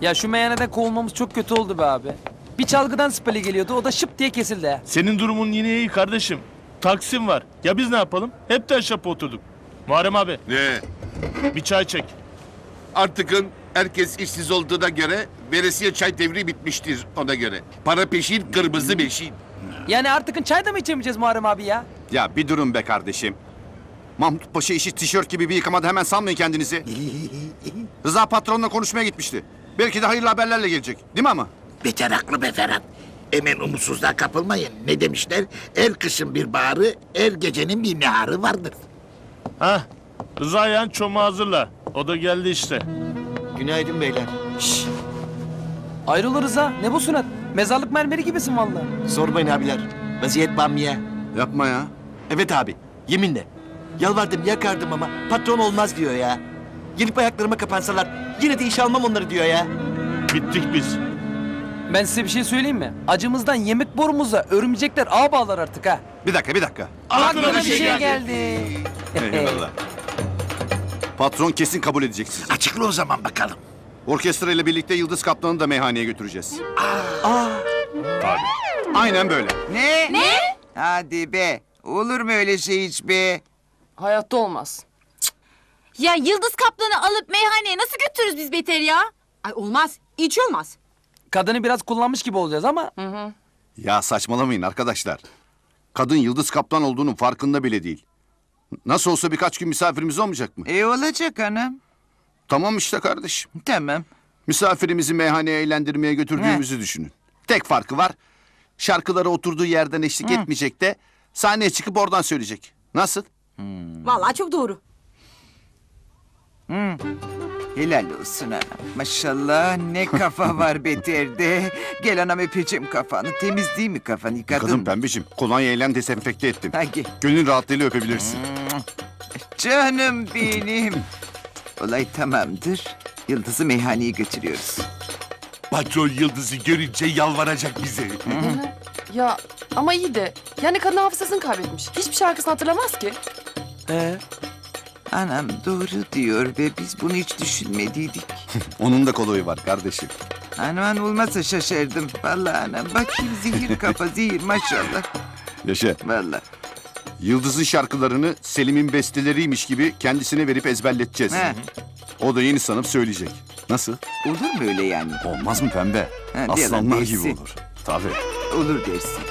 Ya şu meyhaneden kovulmamız çok kötü oldu be abi. Bir çalgıdan Sipali geliyordu, o da şıp diye kesildi. Senin durumun yine iyi kardeşim. Taksim var. Ya biz ne yapalım? Hepten şapa oturduk. Muharrem abi. Ne? Bir çay çek. Artıkın herkes işsiz olduğuna göre veresiye çay devri bitmiştir ona göre. Para peşin, kırmızı beşin. Yani artıkın çay da mı içemeyeceğiz Muharrem abi ya? Ya bir durun be kardeşim. Mahmut Paşa işi tişört gibi bir yıkamada, hemen sanmayın kendinizi. Rıza patronla konuşmaya gitmişti. Belki de hayırlı haberlerle gelecek. Değil mi ama? Beter haklı be Ferhat. Hemen umutsuzluğa kapılmayın. Ne demişler? Her kışın bir baharı, her gecenin bir niharı vardır. Hah. Rıza yan çomağı hazırla. O da geldi işte. Günaydın beyler. Şşş. Ayrıl Rıza. Ne bu surat? Mezarlık mermeri gibisin vallahi. Sormayın abiler. Vaziyet bamya. Yapma ya. Evet abi. Yeminle. Yalvardım, yakardım ama patron olmaz diyor ya. Gelip ayaklarıma kapansalar yine de iş almam onları diyor ya. Bittik biz. Ben size bir şey söyleyeyim mi? Acımızdan yemek borumuza örümcekler ağ bağlar artık ha. Bir dakika. Aklına bir şey geldi. Eyvallah. Patron kesin kabul edecek sizi. Açıkla o zaman bakalım. Orkestra ile birlikte Yıldız Kaplan'ı da meyhaneye götüreceğiz. Aa. Tabii. Aynen böyle. Ne? Hadi be. Olur mu öyle şey hiç be? Hayatta olmaz. Cık. Ya Yıldız Kaplan'ı alıp meyhaneye nasıl götürürüz biz Beter ya? Ay olmaz. Hiç olmaz. Kadını biraz kullanmış gibi olacağız ama. Hı. Ya saçmalamayın arkadaşlar. Kadın Yıldız Kaplan olduğunun farkında bile değil. Nasıl olsa birkaç gün misafirimiz olmayacak mı? Olacak hanım. Tamam işte kardeşim. Tamam. Misafirimizi meyhaneye eğlendirmeye götürdüğümüzü düşünün. Tek farkı var. Şarkılara oturduğu yerden eşlik etmeyecek de sahneye çıkıp oradan söyleyecek. Nasıl? Vallahi çok doğru. Helal olsun anam. Maşallah ne kafa var Beter'de. Gel anam öpeceğim kafanı. Temiz değil mi kafanı? Yıkadın mı? Pembeciğim. Kolonyayla desenfekte ettim. Hangi? Gönül rahatlığıyla öpebilirsin. Canım benim. Olay tamamdır. Yıldız'ı meyhaneye götürüyoruz. Patron Yıldız'ı görünce yalvaracak bize. Ya ama iyi de yani kadın hafızasını kaybetmiş. Hiçbir şarkısını hatırlamaz ki. Anam doğru diyor ve biz bunu hiç düşünmediydik. Onun da koloyu var kardeşim. Aman olmazsa şaşırdım. Vallahi anam bakayım zehir kafa zehir maşallah. Yaşa. Vallahi. Yıldız'ın şarkılarını Selim'in besteleriymiş gibi kendisine verip ezberleteceğiz. O da yeni sanıp söyleyecek. Nasıl? Olur mu öyle yani? Olmaz mı pembe? Aslanlar gibi olur. Tabii. Olur dersin.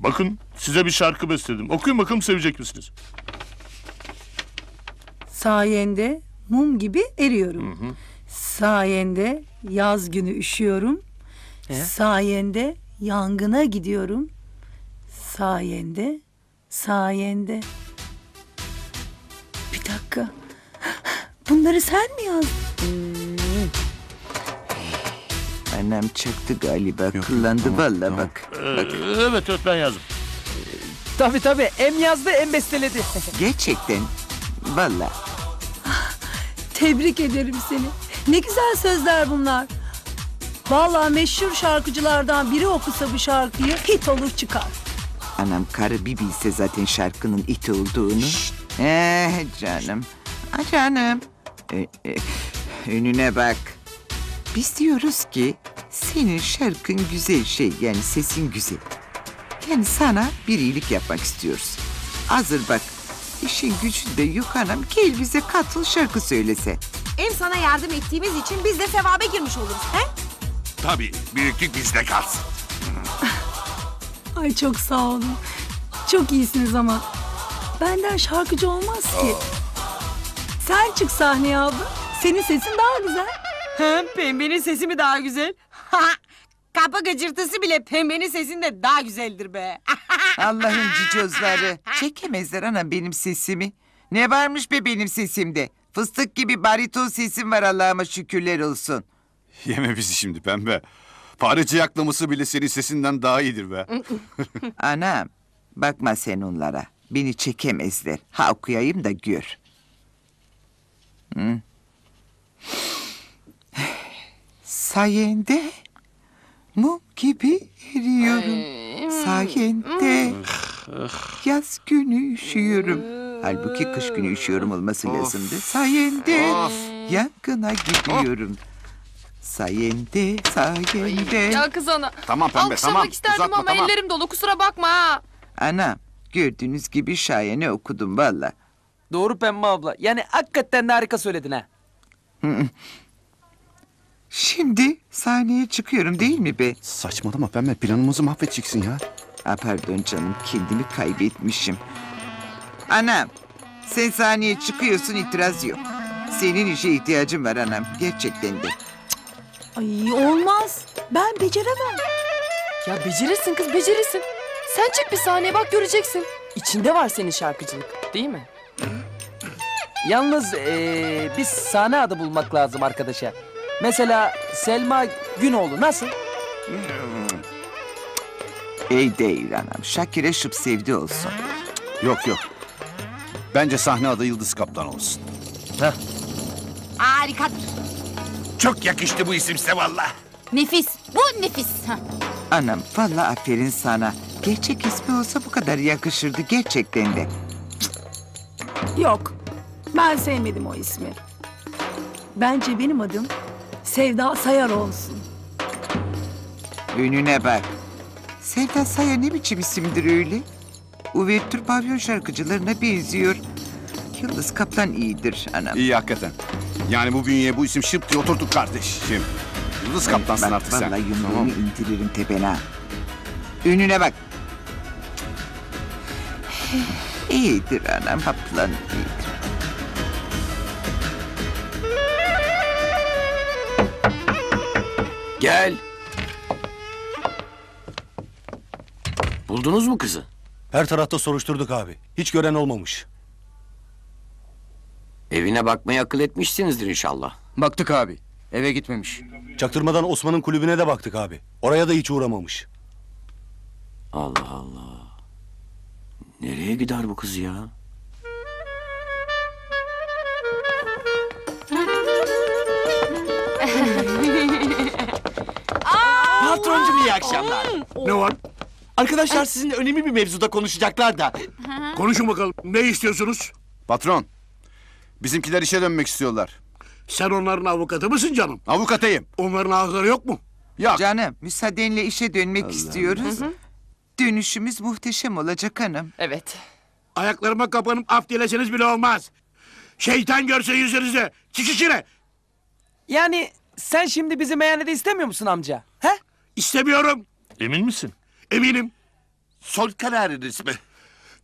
Bakın size bir şarkı bestedim. Okuyun bakalım sevecek misiniz? Sayende mum gibi eriyorum. Hı-hı. Sayende yaz günü üşüyorum. Sayende yangına gidiyorum. Sayende. Bir dakika. Bunları sen mi yazdın? Annem çaktı galiba. Kullandı valla bak. Evet ben yazdım. Tabii. Hem yazdı hem besteledi. Gerçekten. Valla. Tebrik ederim seni. Ne güzel sözler bunlar. Valla meşhur şarkıcılardan biri okusa bu şarkıyı hit olur çıkar. Anam karı bir bilse zaten şarkının hit olduğunu. Canım. Canım. Önüne bak. Biz diyoruz ki senin şarkın güzel şey yani sesin güzel. Yani sana bir iyilik yapmak istiyoruz. Hazır bak işin gücün de yok anam, gel bize katıl şarkı söylese. Hem sana yardım ettiğimiz için biz de sevaba girmiş oluruz he? Tabii büyüklük bizde kalsın. Ay çok sağ olun. Çok iyisiniz ama benden şarkıcı olmaz ki. Sen çık sahneye abla. Senin sesin daha güzel. Pembenin sesi mi daha güzel? Kapa gıcırtısı bile pembenin sesinde daha güzeldir be. Allah'ın cicozları. Çekemezler anam benim sesimi. Ne varmış be benim sesimde? Fıstık gibi bariton sesim var Allah'ıma şükürler olsun. Yeme bizi şimdi pembe. Fareci yaklaması bile senin sesinden daha iyidir be. Anam bakma sen onlara. Beni çekemezler. Ha okuyayım da gör. Sayende mum gibi eriyorum. Sayende yaz günü üşüyorum. Halbuki kış günü üşüyorum olması lazımdı. Sayende yakına gidiyorum. Sayende. Ya kız ana. Tamam pembe tamam. Alkışlamak isterdim uzatma, ama tamam. Ellerim dolu kusura bakma ha. Anam gördüğünüz gibi şahane okudum valla. Doğru pembe abla. Yani hakikaten de harika söyledin ha. Şimdi sahneye çıkıyorum değil mi be? Saçmalama pembe planımızı mahvedeceksin ya. Ha pardon canım kendimi kaybetmişim. Anam sen sahneye çıkıyorsun itiraz yok. Senin işe ihtiyacım var anam gerçekten de. Ay olmaz ben beceremem. Ya becerirsin kız becerirsin. Sen çık bir sahneye bak göreceksin. İçinde var senin şarkıcılık değil mi? Yalnız biz sahne adı bulmak lazım arkadaşa. Mesela Selma Günoğlu nasıl? İyi değil anam. Şakir'e şıp sevdi olsun. Yok yok. Bence sahne adı Yıldız Kaplan olsun. Heh. Harikadır. Çok yakıştı bu isim size valla. Nefis. Bu nefis. Heh. Anam valla aferin sana. Gerçek ismi olsa bu kadar yakışırdı gerçekten de. Yok. Ben sevmedim o ismi. Bence benim adım Sevda Sayar olsun. Önüne bak. Sevda Sayar ne biçim isimdir öyle? Uvertür pavyon şarkıcılarına benziyor. Yıldız Kaplan iyidir anam. İyi hakikaten. Yani bu bünyeye bu isim şıp diye oturduk kardeşim. Yıldız Kaplansın artık sen. Vallahi yumruğumu tamam. İndiririm tepene. Önüne bak. İyidir anam Kaplan iyidir. Gel. Buldunuz mu kızı? Her tarafta soruşturduk abi. Hiç gören olmamış. Evine bakmaya akıl etmişsinizdir inşallah. Baktık abi. Eve gitmemiş. Çaktırmadan Osman'ın kulübüne de baktık abi. Oraya da hiç uğramamış. Allah Allah. Nereye gider bu kız ya? Patroncum iyi akşamlar. Ne var? Arkadaşlar sizinle önemli bir mevzuda konuşacaklar da. Konuşun bakalım. Ne istiyorsunuz? Patron. Bizimkiler işe dönmek istiyorlar. Sen onların avukatı mısın canım? Avukatıyım. Onların ağızları yok mu? Yok. Canım müsaadenle işe dönmek istiyoruz. Hı-hı. Dönüşümüz muhteşem olacak hanım. Evet. Ayaklarıma kapanıp af dileseniz bile olmaz. Şeytan görse yüzünüzü. Çikişine. Yani sen şimdi bizi meyhanede istemiyor musun amca? He? İstemiyorum. Emin misin? Eminim. Son kararı resmi.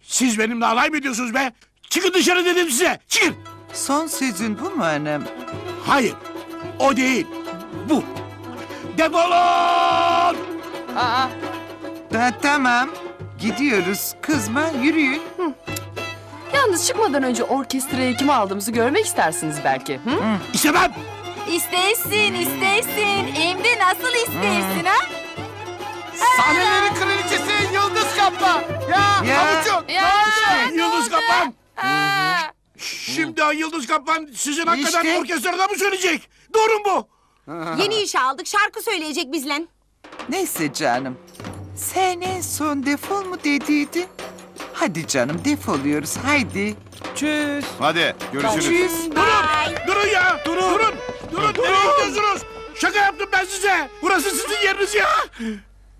Siz benimle alay mı ediyorsunuz be? Çıkın dışarı dedim size. Çıkın. Son sözün bu mu annem? Hayır. O değil. Bu. Defolun. Aa. Tamam. Gidiyoruz. Kızma yürüyün. Hı. Yalnız çıkmadan önce orkestraya kimi aldığımızı görmek istersiniz belki. Hı? Hı. İstemem. İstersin, istersin. Hem de nasıl istersin ha? Sahnelerin kraliçesi Yıldız Kaplan. Ya avucum. Yıldız Kaplan. Şimdi Yıldız Kaplan sizin hakikaten işte. Orkestrada mı söyleyecek? Doğru mu bu? Yeni iş aldık. Şarkı söyleyecek bizle. Neyse canım. Sen en son defol mu dediydin? Hadi canım defoluyoruz. Haydi. Çüss. Hadi görüşürüz. Çüss. Durun ya. Durun. Nereye gidiyorsunuz? Şaka yaptım ben size. Burası sizin yeriniz ya.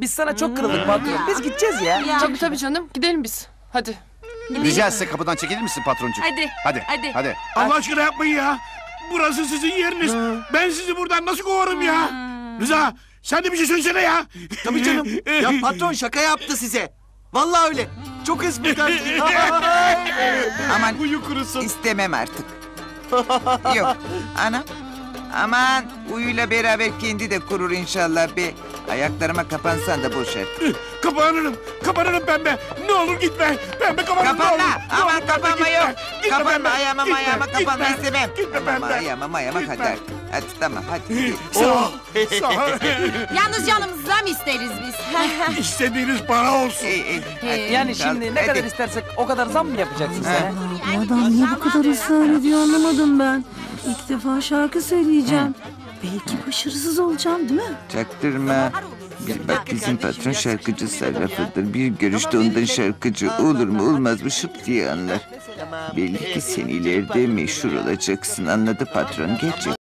Biz sana çok kırıldık patron. Biz gideceğiz ya. Tabii canım. Gidelim biz. Hadi. Rica etse kapıdan çekilir misin patroncuk? Hadi. Allah aşkına yapmayın ya. Burası sizin yeriniz. Ben sizi buradan nasıl kovarım ya? Rıza sen de bir şey söylesene ya. Tabii canım. Ya patron şaka yaptı size. Vallahi öyle. Çok esmikten. Aman istemem artık. Yok anam. Aman uyuyla beraber kendi de kurur inşallah be. Ayaklarıma kapansan da boş ver. Kapanırım pembe. Ne olur gitme. Pembe kapanırım. Kapanma. Aman kapanma yok. Kapanma ayağıma kapanma istemem. Ayağıma kadar. Hadi tamam hadi. Sağ ol. Yalnız canımız zam isteriz biz. İstediğiniz para olsun. Yani şimdi ne kadar istersek o kadar zam mı yapacaksın sen? Adam niye bu kadar ısrar ediyor anlamadım ben. İlk defa şarkı söyleyeceğim. Belki başarısız olacağım değil mi? Çaktırma. Bir bak bizim patron şarkıcı sarrafıdır. Bir görüşte ondan şarkıcı olur mu olmaz mı şıp diye anlar. Belli ki sen ileride meşhur olacaksın, anladı patron, gerçek.